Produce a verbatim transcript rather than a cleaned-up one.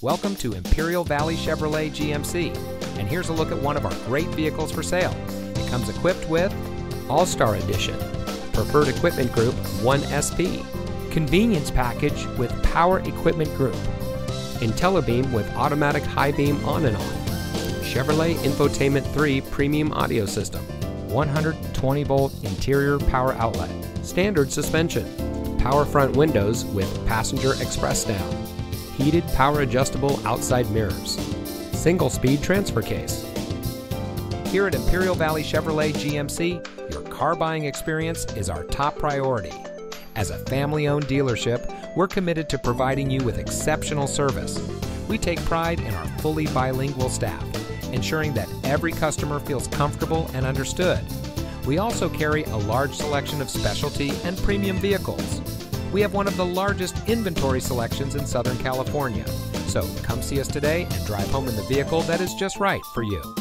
Welcome to Imperial Valley Chevrolet G M C, and here's a look at one of our great vehicles for sale. It comes equipped with All Star Edition, Preferred Equipment Group one S P, Convenience Package with Power Equipment Group, IntelliBeam with Automatic High Beam On and On, Chevrolet Infotainment three Premium Audio System, one hundred twenty volt interior power outlet, standard suspension, power front windows with passenger express down, heated power adjustable outside mirrors, single speed transfer case. Here at Imperial Valley Chevrolet G M C, your car buying experience is our top priority. As a family-owned dealership, we're committed to providing you with exceptional service. We take pride in our fully bilingual staff, ensuring that every customer feels comfortable and understood. We also carry a large selection of specialty and premium vehicles. We have one of the largest inventory selections in Southern California. So come see us today and drive home in the vehicle that is just right for you.